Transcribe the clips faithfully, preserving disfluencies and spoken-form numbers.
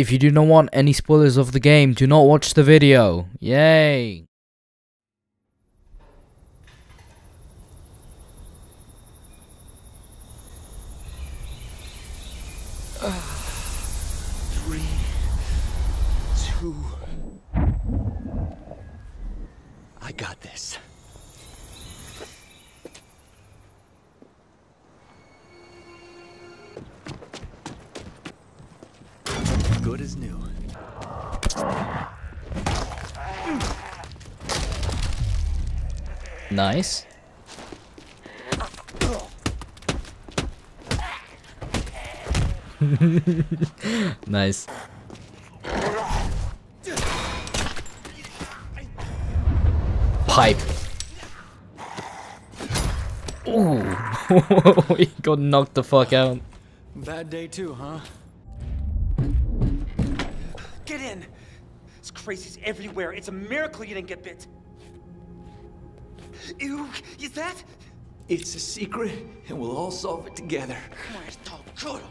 If you do not want any spoilers of the game, do not watch the video. Yay! I got this. Good as new. Nice. Nice. Pipe. Ooh. He got knocked the fuck out. Bad day too, huh? Get in. It's crazies everywhere. It's a miracle you didn't get bit. Ew, is that? It's a secret, and we'll all solve it together. Come on,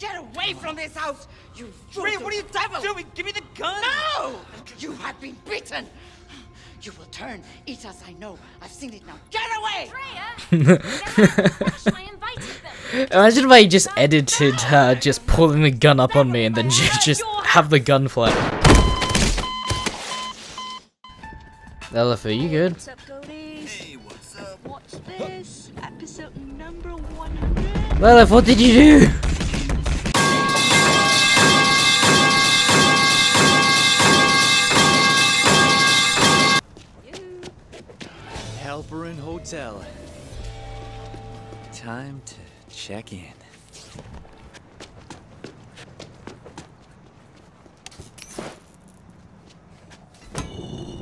get away from this house! You Ray, what are you devil doing? Give me the gun! No! You have been bitten! You will turn. Eat us, I know. I've seen it now. Get away! Imagine if I just edited her just pulling the gun up on me and then she just have the gun fly. Elif, are you good? What's up, Cody? Hey, what's up? Watch this. Episode number one hundred. Elif, what did you do? Helperin Hotel. Time to check in.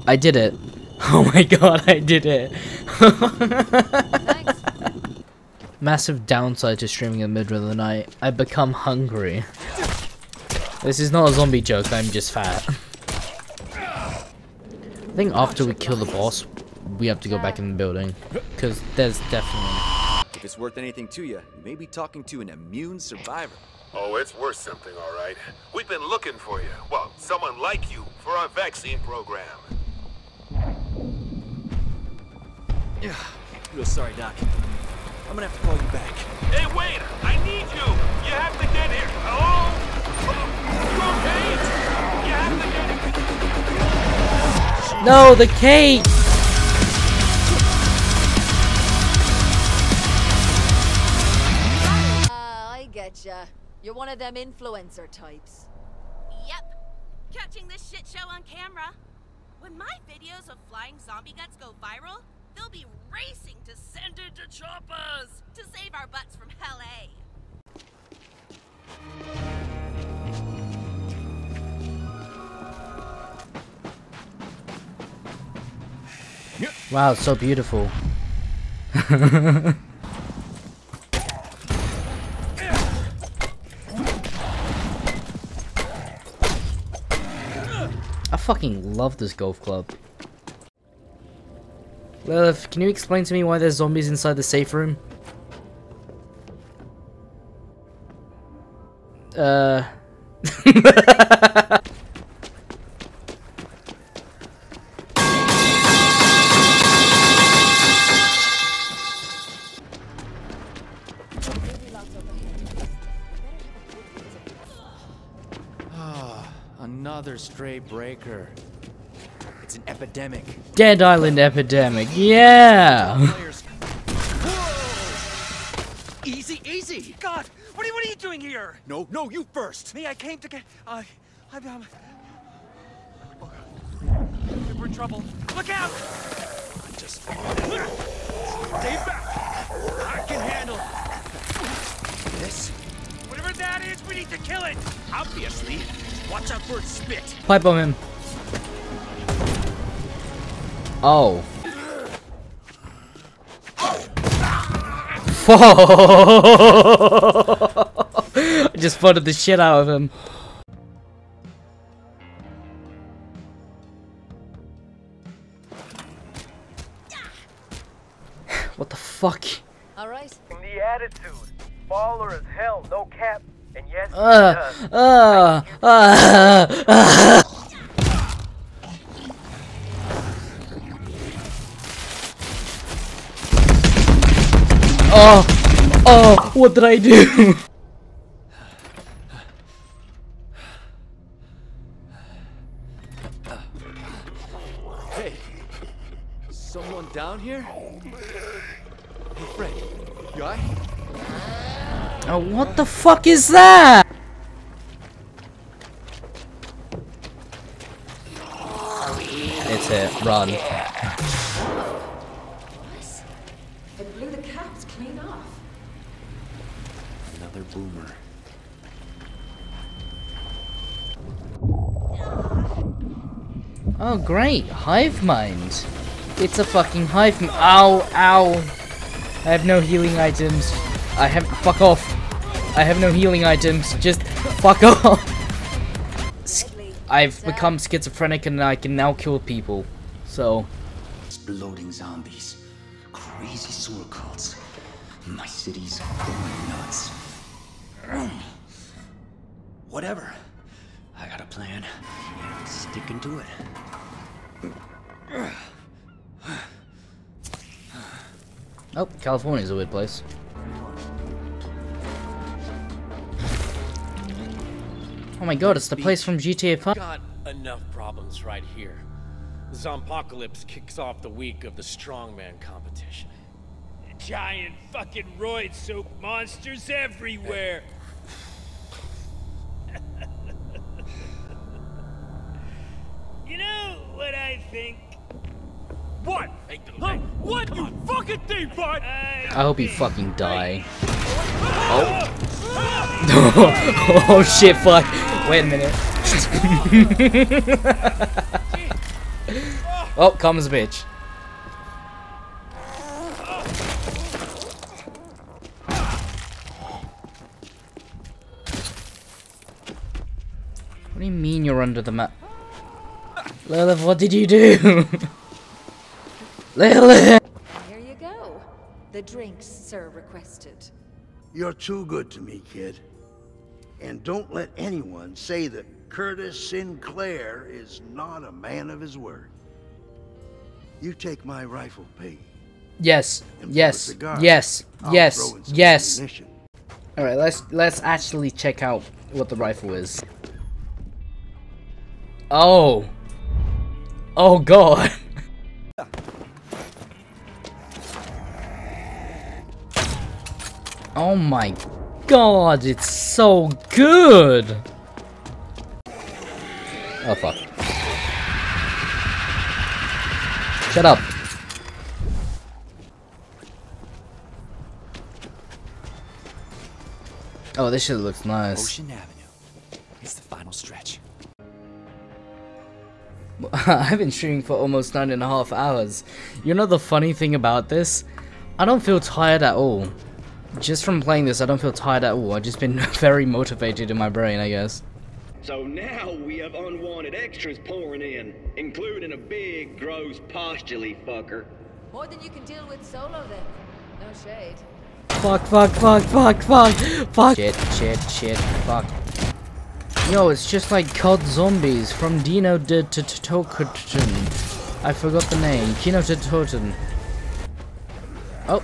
I did it. Oh my god, I did it. Massive downside to streaming in the middle of the night. I become hungry. This is not a zombie joke, I'm just fat. I think after we kill the boss, we have to go back in the building, because there's definitely... If it's worth anything to you, you may be talking to an immune survivor. Oh, it's worth something, all right. We've been looking for you, well, someone like you, for our vaccine program. Yeah, real sorry, Doc. I'm gonna have to call you back. Hey, wait! I need you! You have to get here! Hello? You okay? You have to get here! No, the cake! You're one of them influencer types. Yep. Catching this shit show on camera. When my videos of flying zombie guts go viral, they'll be racing to send it to choppers to save our butts from L A. Wow, it's so beautiful. I fucking love this golf club. Lilith, can you explain to me why there's zombies inside the safe room? Uh... Another stray breaker. It's an epidemic. Dead Island epidemic. Yeah. Easy, easy. God, what are, what are you doing here? No, no, you first. Me, I came to get. I, uh, I'm. I'm oh, we're in trouble. Look out! I just. Stay back. I can handle this. Whatever that is, we need to kill it. Obviously. Watch out for it, spit. Pipe bomb him. Oh. I just spotted the shit out of him. What the fuck? All right. The attitude. Baller as hell, no cap. And yes, uh, uh, uh, uh, uh. Oh, oh, what did I do? Hey, someone down here? Hey, Frank, you all right? Oh, what the fuck is that? It's it. Run. Yeah. What? They blew the caps clean off. Another boomer. Oh great, hive mind. It's a fucking hive. M ow, ow. I have no healing items. I have- fuck off. I have no healing items, just fuck off. I've become schizophrenic and I can now kill people, so. Exploding zombies, crazy sewer cults, my city's going nuts. Whatever, I got a plan, I'm sticking to it. Oh, California's a weird place. Oh my god, it's the place from G T A five. Got enough problems right here. The Zompocalypse kicks off the week of the strongman competition. Giant fucking roid soap monsters everywhere. You know what I think? What? Huh? What you fucking think, bud? I hope you fucking die. Oh. Oh shit, fuck. Wait a minute. Oh, calm as a bitch. What do you mean you're under the map? Lilith, what did you do? Lilith! Here you go. The drinks, sir, requested. You're too good to me, kid. And don't let anyone say that Curtis Sinclair is not a man of his word. You take my rifle, Pete. Yes. Yes. Cigar, yes. I'll yes. Yes. Ammunition. All right, let's let's actually check out what the rifle is. Oh. Oh god. Oh my god, it's so good! Oh fuck. Shut up. Oh, this shit looks nice. Ocean Avenue. It's the final stretch. I've been streaming for almost nine and a half hours. You know the funny thing about this? I don't feel tired at all. Just from playing this, I don't feel tired at all. I've just been very motivated in my brain, I guess. So now we have unwanted extras pouring in, including a big, gross, postulate fucker. More than you can deal with solo, then. No shade. Fuck, fuck, fuck, fuck, fuck, fuck. Shit, shit, shit, fuck. Yo, it's just like C O D Zombies from Kino der Toten. I forgot the name. Kino der Toten. Oh.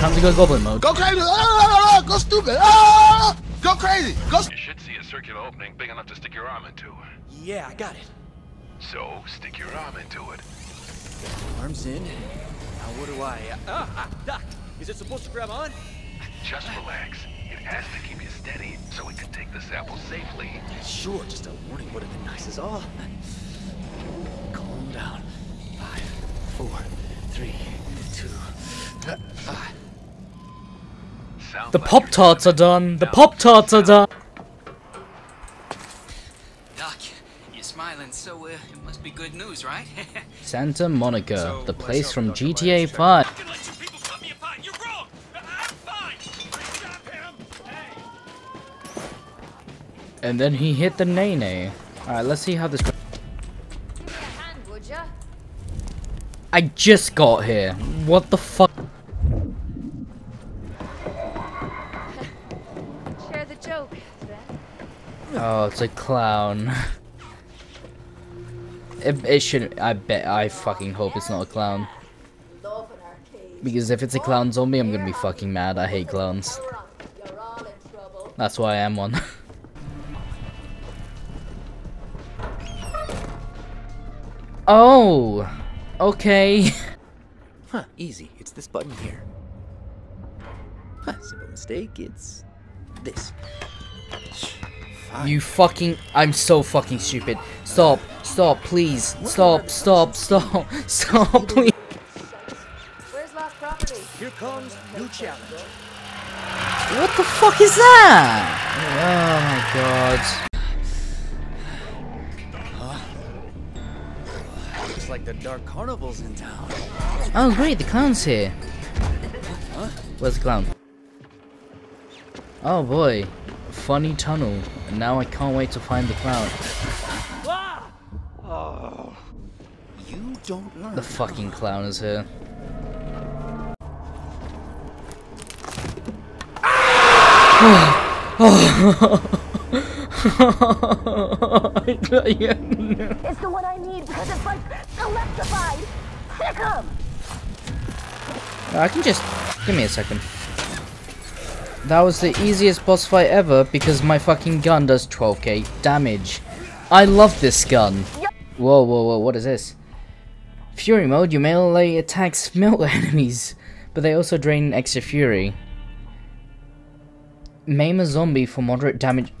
Time to go goblin mode. Go crazy! Ah, go stupid! Ah, go crazy! Go st you should see a circular opening big enough to stick your arm into. Yeah, I got it. So, stick your arm into it. Arm's in. Now what do I... Uh, ah, ah, doc! Is it supposed to grab on? Just relax. It has to keep you steady so we can take the sample safely. Sure, just a warning would have been nice as all. Calm down. Five, four, three, two... Uh, uh. The Pop-Tarts are done! The Pop-Tarts are done! Doc, you're smiling, so uh, it must be good news, right? Santa Monica, so, the place from G T A five. I can let you people cut me apart. You're wrong! I'm fine! Stop him! Hey. And then he hit the nay-nay. Alright, let's see how this... Give me a hand, would ya? I just got here. What the fuck? Share the joke. Oh, it's a clown. It, it shouldn't. I bet. I fucking hope it's not a clown. Because if it's a clown zombie, I'm gonna be fucking mad. I hate clowns. That's why I am one. Oh! Okay. Huh, easy. It's this button here. Huh, simple mistake. It's this. Fine. You fucking. I'm so fucking stupid. Stop. Stop, please. Stop, stop, stop. Stop, please. Where's lost property? Here comes new challenge. What the fuck is that? Oh my god. Huh? Looks like the dark carnival's in town. Oh great, the clown's here. Huh? Where's the clown? Oh boy. Funny tunnel. And now I can't wait to find the clown. Ah! Oh. You don't learn. The fucking clown is here. It's the one I need because it's like electrified. Here come. I can just give me a second. That was the easiest boss fight ever because my fucking gun does twelve K damage. I love this gun. Whoa, whoa, whoa! What is this? Fury mode. Your melee attacks melt enemies, but they also drain extra fury. Maim a zombie for moderate damage.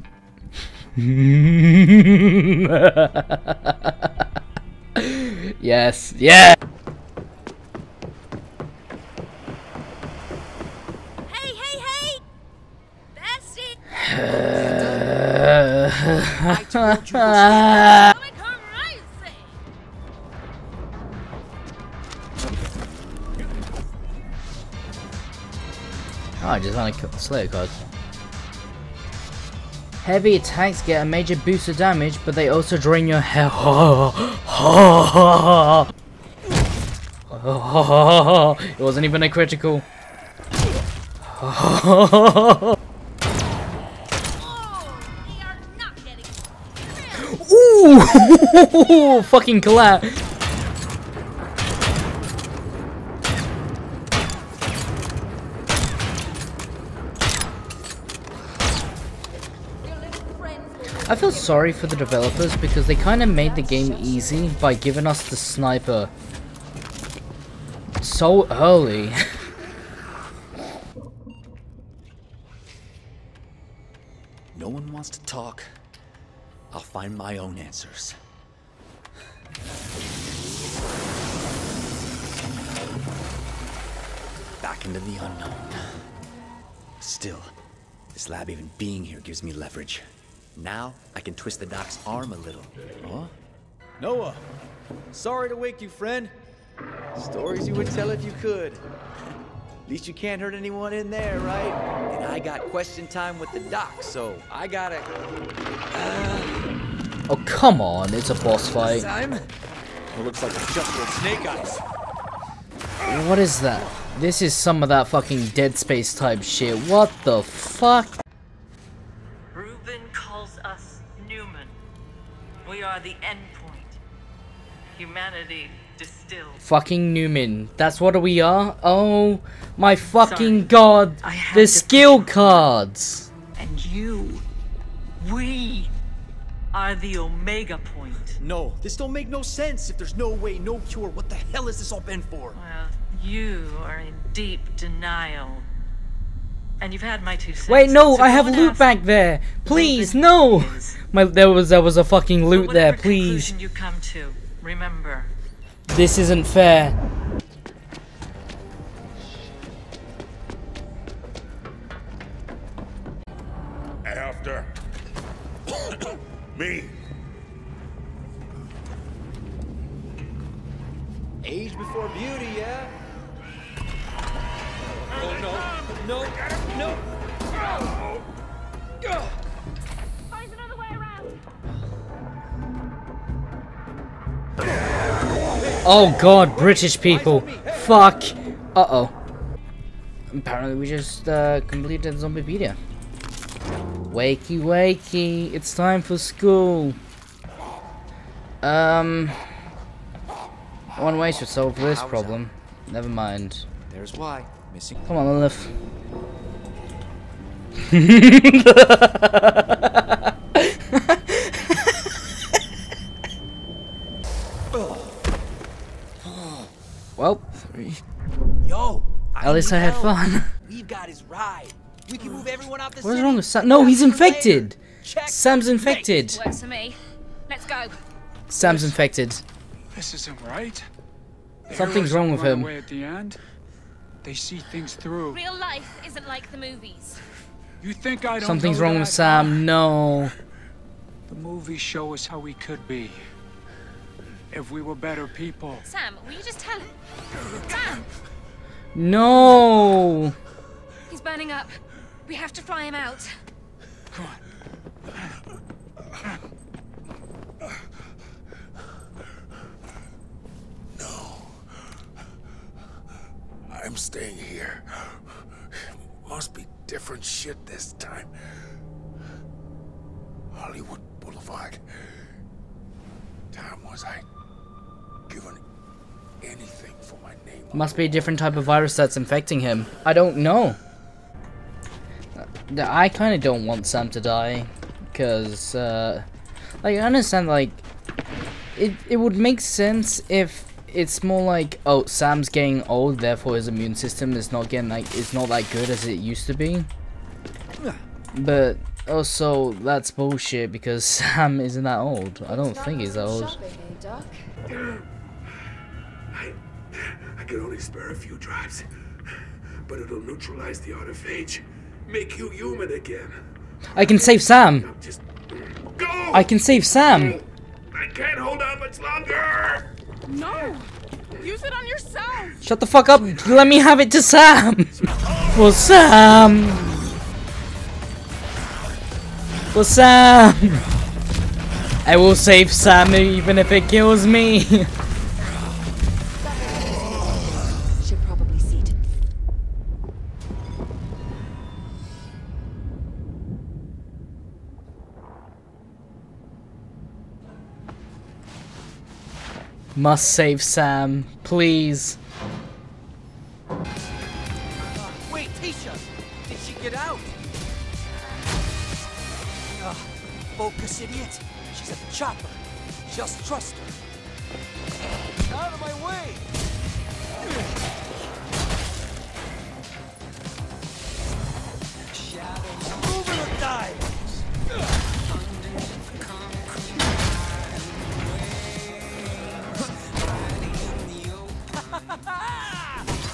Yes, yeah. Hey, hey, hey, that's it. I told you to stay. Oh, I just want to slay a card. Heavy attacks get a major boost of damage, but they also drain your health. It wasn't even a critical. Ooh! Fucking collapse. I feel sorry for the developers because they kind of made the game easy by giving us the sniper so early. No one wants to talk. I'll find my own answers. Back into the unknown. Still, this lab even being here gives me leverage. Now, I can twist the doc's arm a little. Huh? Noah! Sorry to wake you, friend. Stories you would tell if you could. At least you can't hurt anyone in there, right? And I got question time with the doc, so I gotta... Uh... Oh, come on. It's a boss fight. Time? It looks like a just with snake eyes. What is that? This is some of that fucking Dead Space type shit. What the fuck? We are the end point. Humanity distilled. Fucking Newman. That's what we are? Oh my fucking Sorry. god. The skill cards. And you. We are the Omega Point. No, this don't make no sense. If there's no way, no cure, what the hell is this all been for? Well, you are in deep denial. And you've had my two cents. Wait, no, so I have loot back there. Please, no. My there was there was a fucking loot so there, please. You come to, remember. This isn't fair. After me. Age before beauty, yeah. Oh no, no, no! Oh. Oh. Find another way around. Oh god, British people! Fuck! Uh oh. Apparently we just uh, completed Zombiepedia. Wakey, wakey, it's time for school. Um, one way should solve this problem. Never mind. There's why. Missing. Come on, Lilith. Well, three. Yo, at least I had fun. We've got his ride. We can move everyone out the city. What's wrong with Sam? No, he's infected. Sam's infected. Works for me. Let's go. Sam's infected. This isn't right. Something's wrong with him. At the end, they see things through. Real life isn't like the movies. You think I don't? Something's wrong with Sam. No. The movies show us how we could be if we were better people. Sam, will you just tell him? Sam. No. He's burning up. We have to fly him out. Come on. No. I'm staying here. Must be different shit this time. Hollywood Boulevard. Damn, was I given anything for my name? Must be a different type of virus that's infecting him. I don't know. I kind of don't want Sam to die, because, uh, like, I understand, like, it, it would make sense if it's more like, oh, Sam's getting old, therefore his immune system is not getting, like, it's not that good as it used to be. But also, that's bullshit, because Sam isn't that old. I don't think he's that old. I, I can only spare a few drops, but it'll neutralize the autophage. Make you human again. I can save Sam. Just go. I can save Sam. I can't hold out much longer. No. Use it on yourself. Shut the fuck up. Let me have it to Sam. For Sam. For Sam. I will save Sam even if it kills me. Must save Sam, please. Wait, Tisha, did she get out? Uh, focus, idiot. She's a chopper. Just trust her. Out of my way! Shadows, move it or die!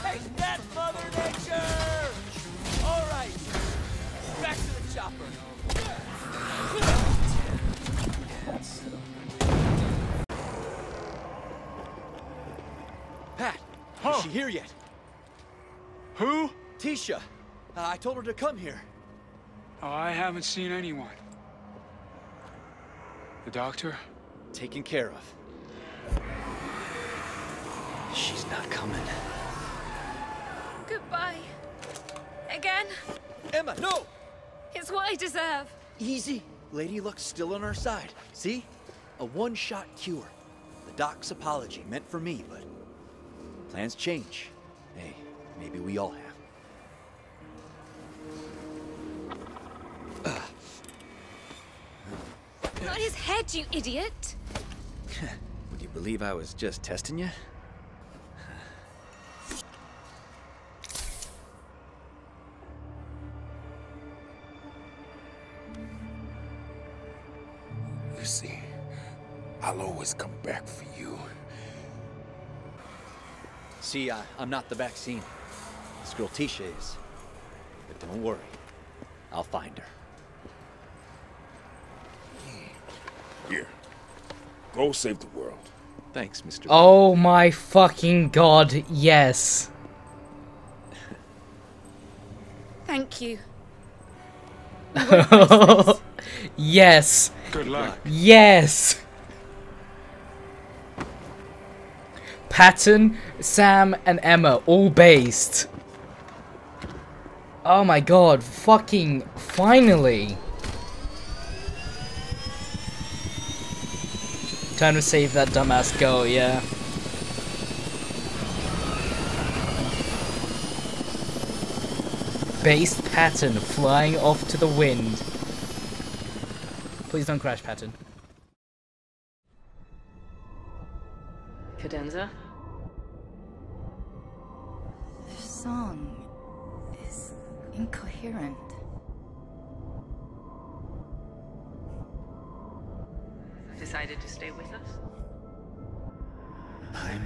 Take that, Mother Nature! All right, back to the chopper. Pat, huh? Is she here yet? Who? Tisha. Uh, I told her to come here. Oh, I haven't seen anyone. The doctor? Taken care of. She's not coming. Goodbye. Again? Emma, no! It's what I deserve. Easy. Lady Luck's still on our side. See? A one-shot cure. The doc's apology meant for me, but plans change. Hey, maybe we all have. Not his head, you idiot! Would you believe I was just testing you? See, I'll always come back for you. See, I, I'm not the vaccine. This girl Tisha is. But don't worry, I'll find her. Here, go save the world. Thanks, Mister Oh my fucking god, yes. Thank you. Yes. Good luck. Yes. Patton, Sam, and Emma all based. Oh my god, fucking finally. Time to save that dumbass go, yeah. Base pattern flying off to the wind. Please don't crash, pattern. Cadenza? The song is incoherent. Decided to stay with us? I'm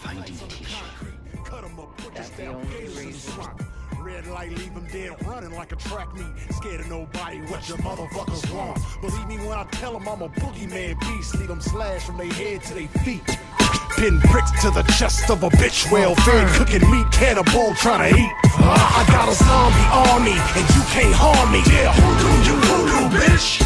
finding Tisha. That's the only reason. Red light, leave them dead, running like a track meet. Scared of nobody, what your motherfuckers want. Believe me when I tell them I'm a boogeyman beast. Leave them slashed from their head to their feet. Pin bricks to the chest of a bitch, well-fed, cooking meat, cannibal, trying to eat. I got a zombie army, and you can't harm me. Yeah, hoodoo, you hoodoo, bitch.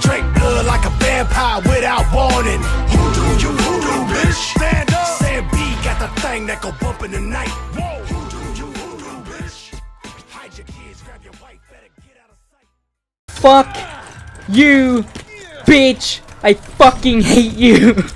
Drink blood like a vampire without warning. Hoodoo, you hoodoo, bitch. Stand up. Sam B got the thing that go bump in the night. Whoa. Hoodoo, you hoodoo, bitch. Hide your kids, grab your wife, better get out of sight. Fuck you, bitch. I fucking hate you.